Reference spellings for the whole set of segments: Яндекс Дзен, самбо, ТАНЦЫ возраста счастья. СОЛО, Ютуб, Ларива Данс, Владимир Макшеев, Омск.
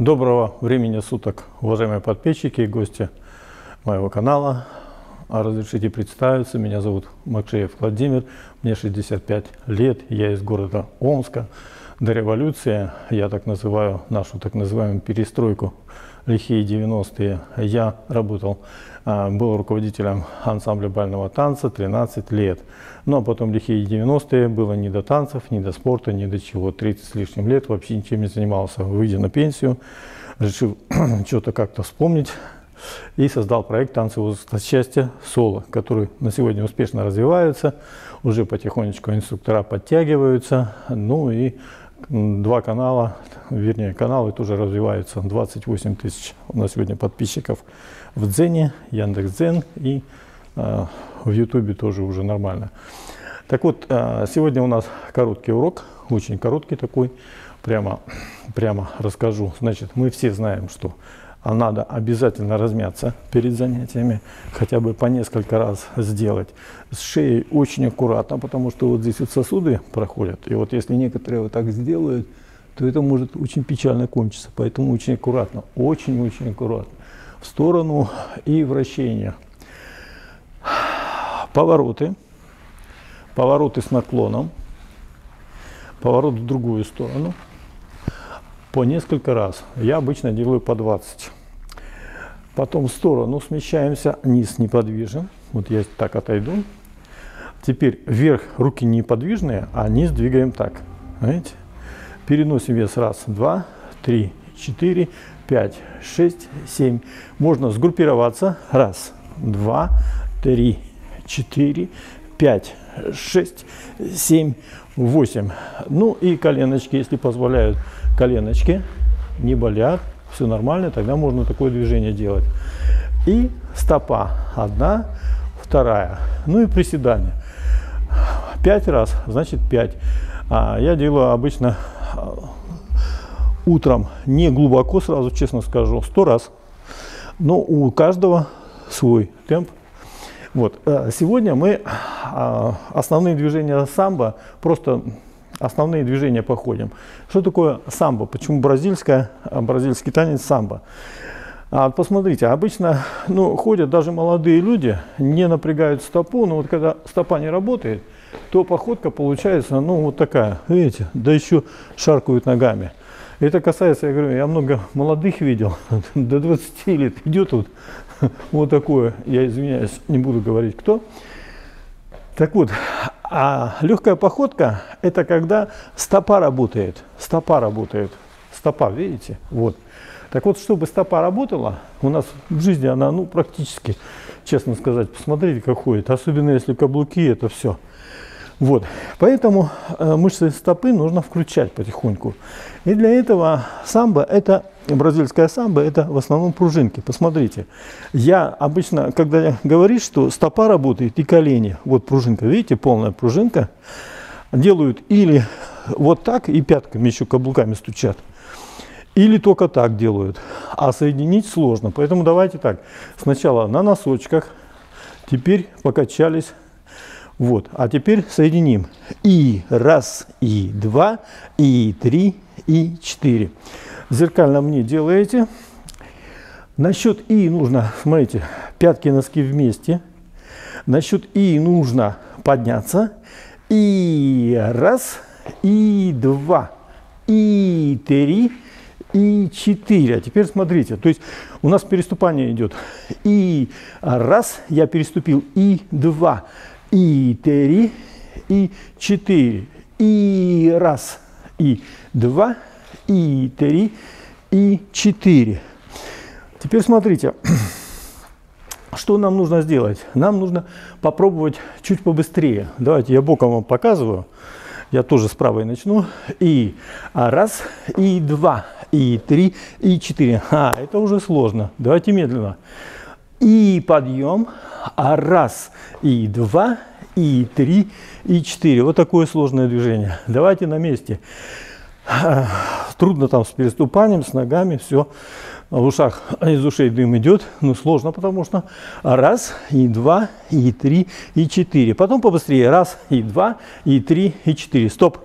Доброго времени суток, уважаемые подписчики и гости моего канала. Разрешите представиться, меня зовут Макшеев Владимир, мне 65 лет, я из города Омска. До революции, я так называю нашу так называемую перестройку, лихие 90-е, я работал, был руководителем ансамбля бального танца 13 лет. Но потом лихие 90-е, было не до танцев, не до спорта, не до чего. 30 с лишним лет вообще ничем не занимался. Выйдя на пенсию, решил что-то как-то вспомнить и создал проект «Танцы возраста счастья соло», который на сегодня успешно развивается. Уже потихонечку инструктора подтягиваются, ну и два канала, вернее, каналы тоже развиваются. 28 тысяч у нас сегодня подписчиков в Дзене, Яндекс Дзен, и в Ютубе тоже уже нормально. Так вот, сегодня у нас короткий урок, очень короткий такой, прямо расскажу. Значит, мы все знаем, что надо обязательно размяться перед занятиями, хотя бы по несколько раз сделать. С шеей очень аккуратно, потому что вот здесь вот сосуды проходят. И вот если некоторые вот так сделают, то это может очень печально кончиться. Поэтому очень аккуратно, очень-очень аккуратно. В сторону и вращение. Повороты. Повороты с наклоном. Поворот в другую сторону. По несколько раз. Я обычно делаю по 20. Потом в сторону смещаемся, низ неподвижен. Вот я так отойду. Теперь вверх руки неподвижные, а низ двигаем так. Знаете? Переносим вес. Раз, два, три, четыре, пять, шесть, семь. Можно сгруппироваться. Раз, два, три, четыре, пять, шесть, семь, восемь. Ну и коленочки, если позволяют. Коленочки не болят, все нормально, тогда можно такое движение делать. И стопа. Одна, вторая. Ну и приседание. 5 раз, значит 5. Я делаю обычно утром не глубоко, сразу честно скажу, 100 раз. Но у каждого свой темп. Вот. Сегодня мы основные движения самбо просто... Основные движения походим. Что такое самбо? Почему бразильский танец самбо? Посмотрите, обычно ходят даже молодые люди, не напрягают стопу, но вот когда стопа не работает, то походка получается вот такая. Видите, да еще шаркают ногами. Это касается, я говорю, я много молодых видел, до 20 лет идет вот такое, я извиняюсь, не буду говорить кто. Так вот, а легкая походка – это когда стопа работает, стопа, видите, вот. Так вот, чтобы стопа работала, у нас в жизни она, практически, честно сказать, посмотрите, как ходит, особенно если каблуки, это все. Вот, поэтому мышцы стопы нужно включать потихоньку. И для этого самбо, бразильское самбо, это в основном пружинки. Посмотрите, я обычно, когда говоришь, что стопа работает и колени, вот пружинка, видите, полная пружинка, делают или вот так, и пятками еще каблуками стучат, или только так делают, а соединить сложно. Поэтому давайте так, сначала на носочках, теперь покачались. Вот, а теперь соединим. И раз, и два, и три, и четыре. Зеркально мне делаете. На счет и нужно, смотрите, пятки и носки вместе. На счет и нужно подняться. И раз, и два, и три, и четыре. А теперь смотрите, то есть у нас переступание идет. И раз, я переступил, и два. И три, и четыре, и раз, и два, и три, и четыре. Теперь смотрите, что нам нужно сделать. Нам нужно попробовать чуть побыстрее. Давайте я боком вам показываю. Я тоже с правой начну. И раз, и два, и три, и четыре. Это уже сложно. Давайте медленно. И подъем, раз, и два, и три, и четыре. Вот такое сложное движение. Давайте на месте. Трудно там с переступанием, с ногами, все. В ушах, из ушей дым идет, но сложно, потому что раз, и два, и три, и четыре. Потом побыстрее. Раз, и два, и три, и четыре. Стоп.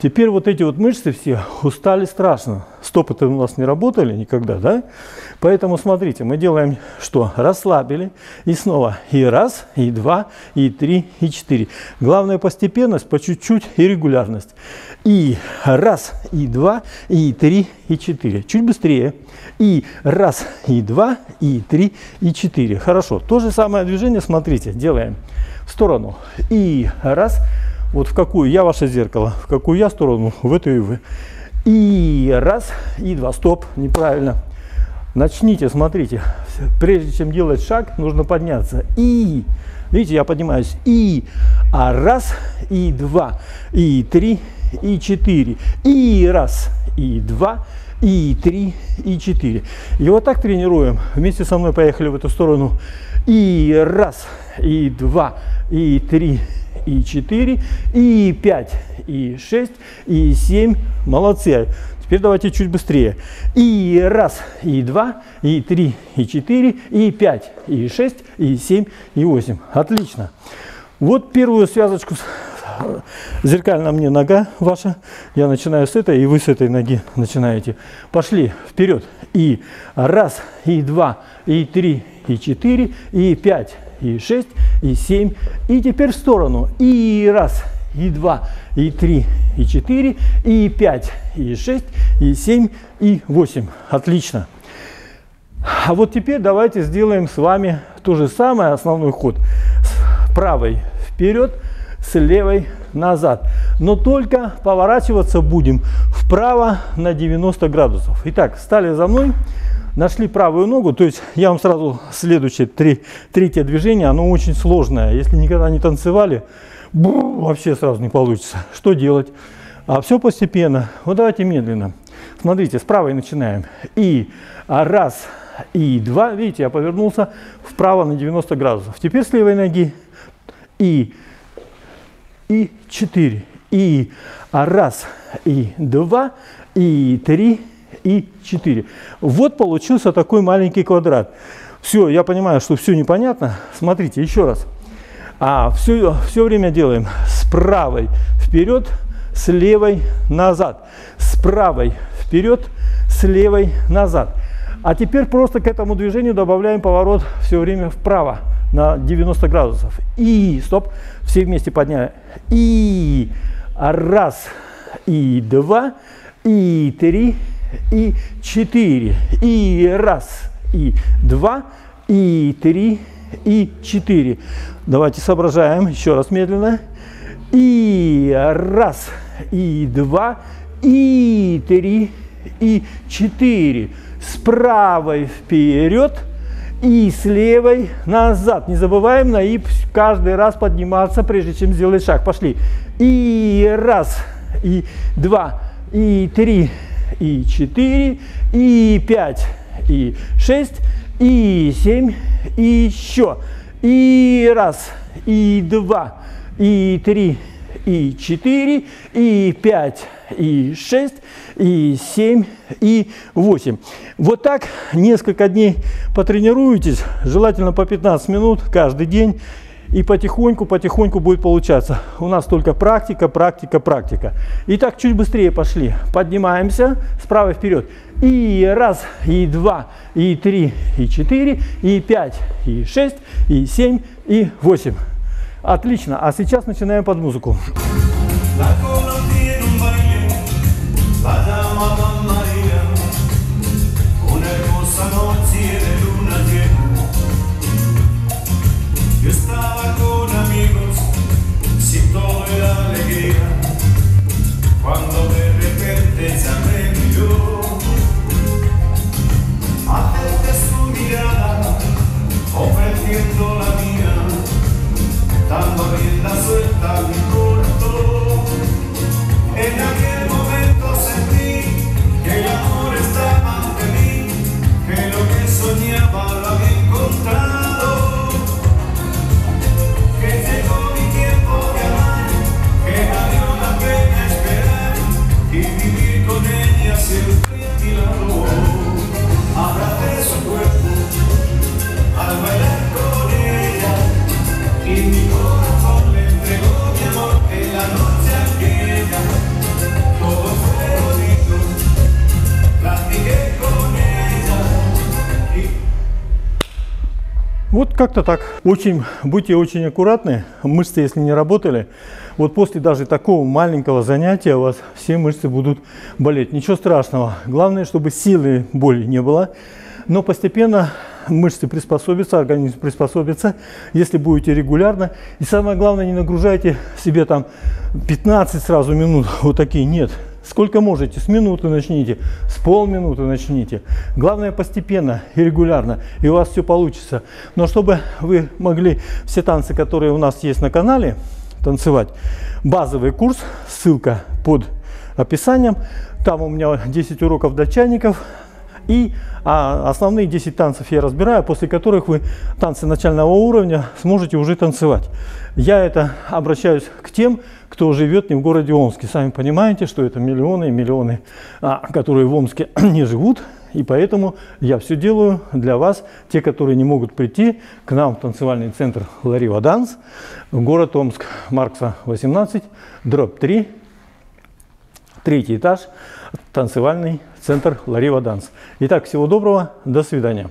Теперь вот эти вот мышцы все устали страшно. Стопы-то у нас не работали никогда, да? Поэтому смотрите, мы делаем что? Расслабили. И снова. И раз, и два, и три, и четыре. Главное постепенность, по чуть-чуть и регулярность. И раз, и два, и три, и четыре. Чуть быстрее. И раз, и два, и три, и четыре. Хорошо. То же самое движение, смотрите, делаем в сторону. И раз. Вот в какую я ваше зеркало, в какую я сторону, в эту и вы. И раз, и два. Стоп, неправильно. Начните, смотрите. Прежде чем делать шаг, нужно подняться. И, видите, я поднимаюсь. И, а раз, и два, и три, и четыре. И раз, и два, и три, и четыре. И вот так тренируем. Вместе со мной поехали в эту сторону. И раз, и два, и три, и 4, и 5, и 6, и 7. Молодцы. Теперь давайте чуть быстрее. И раз, и два, и три, и 4, и 5, и 6, и 7, и 8. Отлично. Вот первую связочку. Зеркально мне нога ваша. Я начинаю с этой, и вы с этой ноги начинаете. Пошли вперед. И раз, и два, и три, и 4, и 5. И 6, и 7, и теперь в сторону. И раз, и два, и три, и 4, и 5, и 6, и 7, и 8. Отлично. А вот теперь давайте сделаем с вами то же самое, основной ход. С правой вперед, с левой назад. Но только поворачиваться будем вправо на 90 градусов. Итак, встали за мной. Нашли правую ногу, то есть я вам сразу следующее, третье движение, оно очень сложное. Если никогда не танцевали, вообще сразу не получится. Что делать? А все постепенно. Вот давайте медленно. Смотрите, с правой начинаем. И раз, и два. Видите, я повернулся вправо на 90 градусов. Теперь с левой ноги. И четыре. И раз, и два, и три. И 4. Вот получился такой маленький квадрат. Все, я понимаю, что все непонятно. Смотрите, еще раз. Все время делаем с правой вперед, с левой назад. С правой вперед, с левой назад. А теперь просто к этому движению добавляем поворот все время вправо на 90 градусов. И, стоп, все вместе подняли. И раз, и два, и три. И 4, и раз, и 2, и 3, и 4. Давайте соображаем еще раз медленно. И раз, и 2, и 3, и 4. С правой вперед и с левой назад. Не забываем на и каждый раз подниматься, прежде чем сделать шаг. Пошли. И раз, и 2, и 3. И 4, и 5, и 6, и 7, и еще. И раз, и два, и три, и 4, и 5, и 6, и 7, и 8. Вот так несколько дней потренируетесь, желательно по 15 минут каждый день. И потихоньку будет получаться. У нас только практика. Итак, чуть быстрее пошли. Поднимаемся справа вперед. И раз, и два, и три, и 4, и 5, и 6, и 7, и 8. Отлично. А сейчас начинаем под музыку. Dando rienda suelta a mi corazón. Вот как-то так. Будьте очень аккуратны. Мышцы, если не работали, вот после даже такого маленького занятия у вас все мышцы будут болеть. Ничего страшного. Главное, чтобы силы боли не было. Но постепенно мышцы приспособятся, организм приспособится, если будете регулярно. И самое главное, не нагружайте себе там 15 сразу минут, вот такие, нет. Сколько можете, с минуты начните, с полминуты начните. Главное, постепенно и регулярно, и у вас все получится. Но чтобы вы могли все танцы, которые у нас есть на канале, танцевать, базовый курс, ссылка под описанием, там у меня 10 уроков для чайников. И основные 10 танцев я разбираю, после которых вы танцы начального уровня сможете уже танцевать. Я это обращаюсь к тем, кто живет не в городе Омске. Сами понимаете, что это миллионы и миллионы, которые в Омске не живут. И поэтому я все делаю для вас, те, которые не могут прийти к нам в танцевальный центр Ларива Данс, город Омск, Маркса 18, дробь 3, третий этаж, танцевальный центр Ларива Данс. Итак, всего доброго, до свидания.